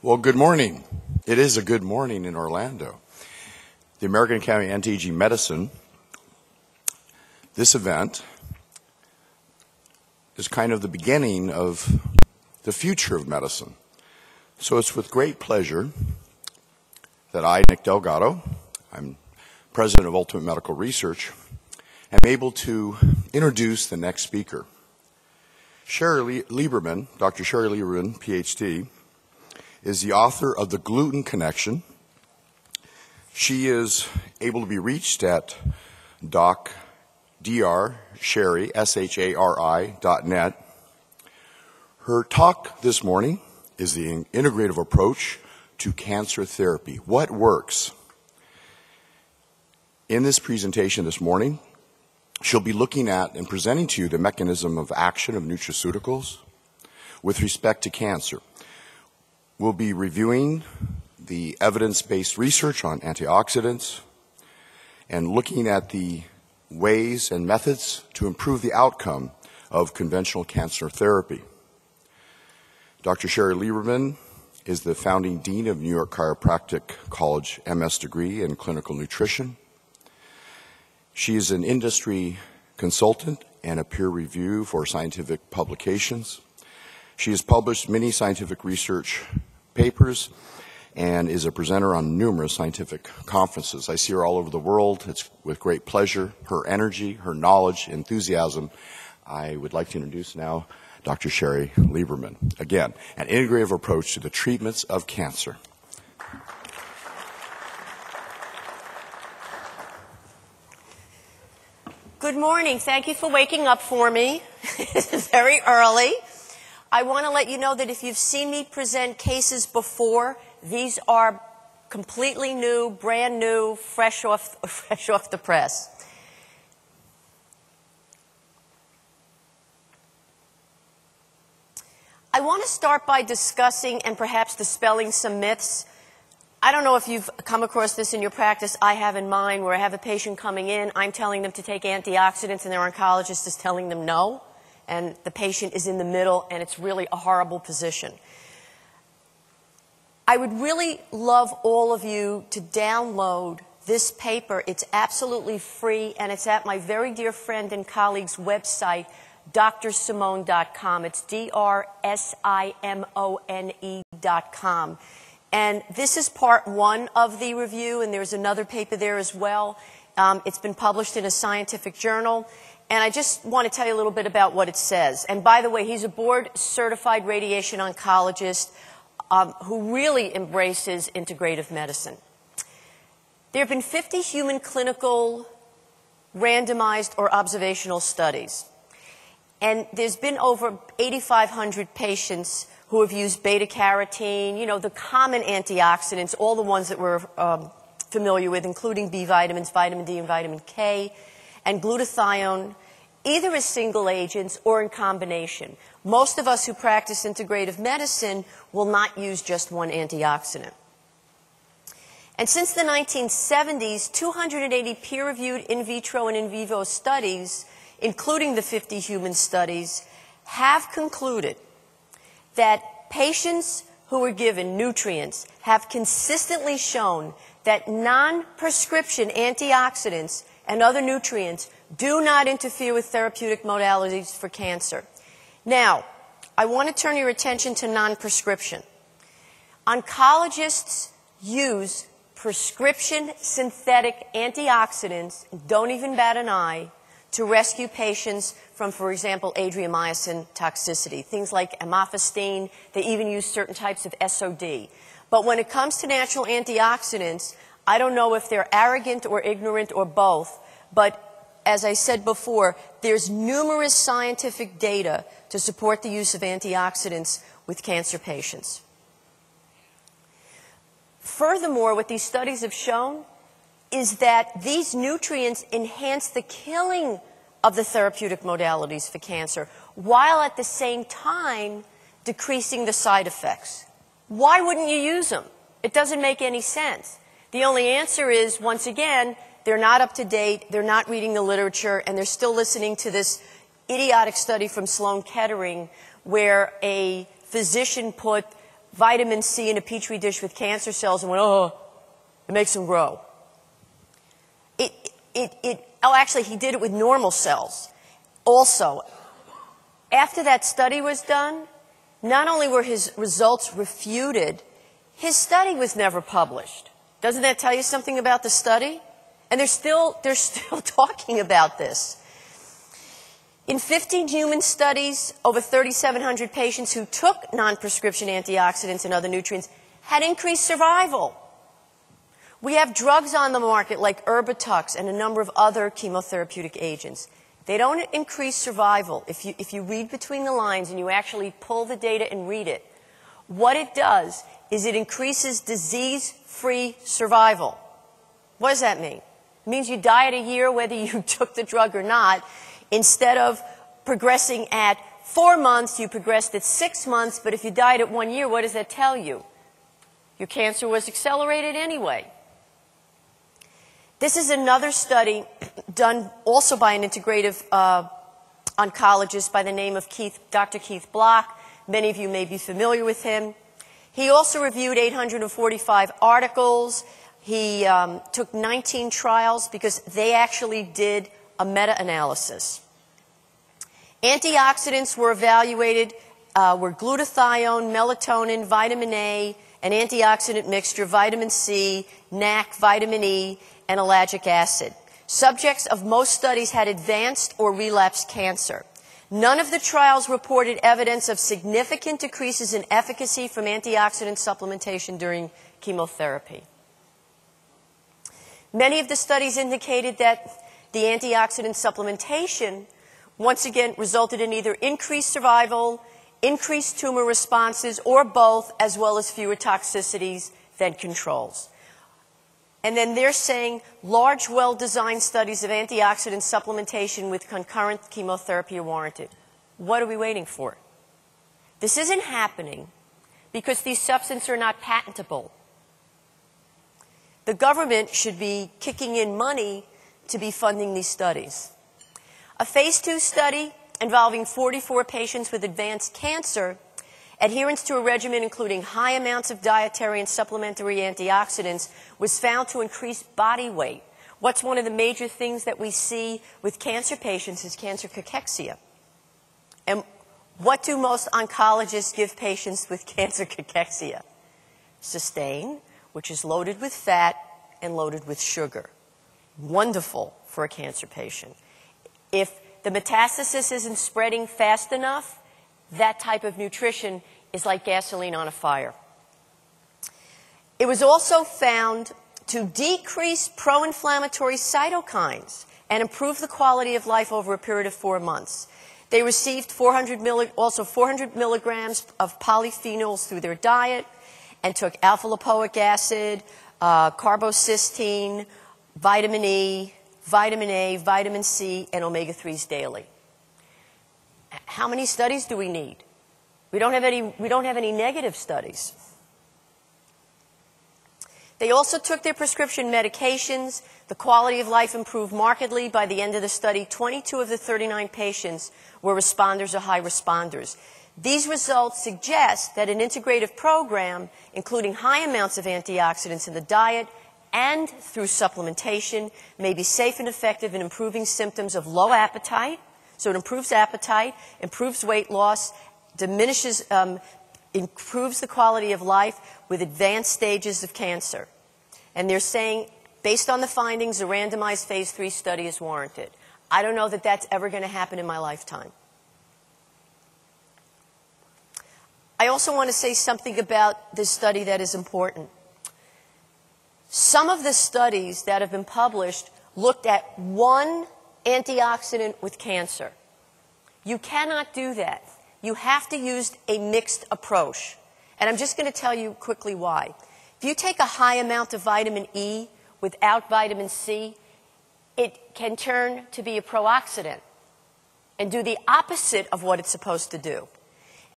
Well, good morning. It is a good morning in Orlando. The American Academy of NTG Medicine, this event is kind of the beginning of the future of medicine. So it's with great pleasure that I, Nick Delgado, I'm president of Ultimate Medical Research, am able to introduce the next speaker. Shari Lieberman, Dr. Shari Lieberman, PhD, is the author of The Gluten Connection. She is able to be reached at docdrsherryshari.net. Her talk this morning is the integrative approach to cancer therapy. What works? In this presentation this morning, she'll be looking at and presenting to you the mechanism of action of nutraceuticals with respect to cancer. We'll be reviewing the evidence-based research on antioxidants and looking at the ways and methods to improve the outcome of conventional cancer therapy. Dr. Shari Lieberman is the founding dean of New York Chiropractic College MS degree in clinical nutrition. She is an industry consultant and a peer review for scientific publications. She has published many scientific research papers and is a presenter on numerous scientific conferences. I see her all over the world. It's with great pleasure. Her energy, her knowledge, enthusiasm. I would like to introduce now Dr. Shari Lieberman. Again, an integrative approach to the treatments of cancer. Good morning. Thank you for waking up for me. It's very early. I want to let you know that if you've seen me present cases before, these are completely new, brand new, fresh off the press. I want to start by discussing and perhaps dispelling some myths. I don't know if you've come across this in your practice. I have in mine, where I have a patient coming in, I'm telling them to take antioxidants and their oncologist is telling them no. And the patient is in the middle, and it's really a horrible position. I would really love all of you to download this paper. It's absolutely free, and it's at my very dear friend and colleague's website, drsimone.com. It's drsimone.com. And this is part one of the review, and there's another paper there as well. It's been published in a scientific journal. And I just want to tell you a little bit about what it says. And by the way, he's a board-certified radiation oncologist who really embraces integrative medicine. There have been 50 human clinical randomized or observational studies. And there's been over 8,500 patients who have used beta-carotene, you know, the common antioxidants, all the ones that we're familiar with, including B vitamins, vitamin D, and vitamin K, and glutathione, either as single agents or in combination. Most of us who practice integrative medicine will not use just one antioxidant. And since the 1970s, 280 peer-reviewed in vitro and in vivo studies, including the 50 human studies, have concluded that patients who are given nutrients have consistently shown that non-prescription antioxidants and other nutrients do not interfere with therapeutic modalities for cancer. Now, I want to turn your attention to non-prescription. Oncologists use prescription synthetic antioxidants, don't even bat an eye, to rescue patients from, for example, adriamycin toxicity, things like amlodipine. They even use certain types of SOD. But when it comes to natural antioxidants, I don't know if they're arrogant or ignorant or both, but as I said before, there's numerous scientific data to support the use of antioxidants with cancer patients. Furthermore, what these studies have shown is that these nutrients enhance the killing of the therapeutic modalities for cancer, while at the same time decreasing the side effects. Why wouldn't you use them? It doesn't make any sense. The only answer is, once again, they're not up to date, they're not reading the literature, and they're still listening to this idiotic study from Sloan Kettering where a physician put vitamin C in a petri dish with cancer cells and went, oh, it makes them grow. Oh, actually, he did it with normal cells. Also, after that study was done, not only were his results refuted, his study was never published. Doesn't that tell you something about the study? And they're still talking about this. In 15 human studies, over 3,700 patients who took non-prescription antioxidants and other nutrients had increased survival. We have drugs on the market like Erbitux and a number of other chemotherapeutic agents. They don't increase survival. If you read between the lines and you actually pull the data and read it, what it does is it increases disease-free survival. What does that mean? It means you die at a year whether you took the drug or not. Instead of progressing at 4 months, you progressed at 6 months, but if you died at 1 year, what does that tell you? Your cancer was accelerated anyway. This is another study done also by an integrative oncologist by the name of Dr. Keith Block. Many of you may be familiar with him. He also reviewed 845 articles. He took 19 trials because they actually did a meta-analysis. Antioxidants were evaluated were glutathione, melatonin, vitamin A, an antioxidant mixture, vitamin C, NAC, vitamin E, and ellagic acid. Subjects of most studies had advanced or relapsed cancer. None of the trials reported evidence of significant decreases in efficacy from antioxidant supplementation during chemotherapy. Many of the studies indicated that the antioxidant supplementation, once again, resulted in either increased survival, increased tumor responses, or both, as well as fewer toxicities than controls. And then they're saying large, well-designed studies of antioxidant supplementation with concurrent chemotherapy are warranted. What are we waiting for? This isn't happening because these substances are not patentable. The government should be kicking in money to be funding these studies. A phase 2 study involving 44 patients with advanced cancer, adherence to a regimen including high amounts of dietary and supplementary antioxidants was found to increase body weight. What's one of the major things that we see with cancer patients is cancer cachexia. And what do most oncologists give patients with cancer cachexia? Sustain, which is loaded with fat and loaded with sugar. Wonderful for a cancer patient. If the metastasis isn't spreading fast enough, that type of nutrition is like gasoline on a fire. It was also found to decrease pro-inflammatory cytokines and improve the quality of life over a period of 4 months. They received 400 milligrams of polyphenols through their diet and took alpha-lipoic acid, carbocysteine, vitamin E, vitamin A, vitamin C, and omega-3s daily. How many studies do we need? We don't have any negative studies. They also took their prescription medications. The quality of life improved markedly. By the end of the study, 22 of the 39 patients were responders or high responders. These results suggest that an integrative program, including high amounts of antioxidants in the diet, and through supplementation, may be safe and effective in improving symptoms of low appetite. So it improves appetite, improves weight loss, improves the quality of life with advanced stages of cancer. And they're saying, based on the findings, a randomized phase 3 study is warranted. I don't know that that's ever going to happen in my lifetime. I also want to say something about this study that is important. Some of the studies that have been published looked at one antioxidant with cancer. You cannot do that. You have to use a mixed approach. And I'm just going to tell you quickly why. If you take a high amount of vitamin E without vitamin C, it can turn to be a pro-oxidant and do the opposite of what it's supposed to do.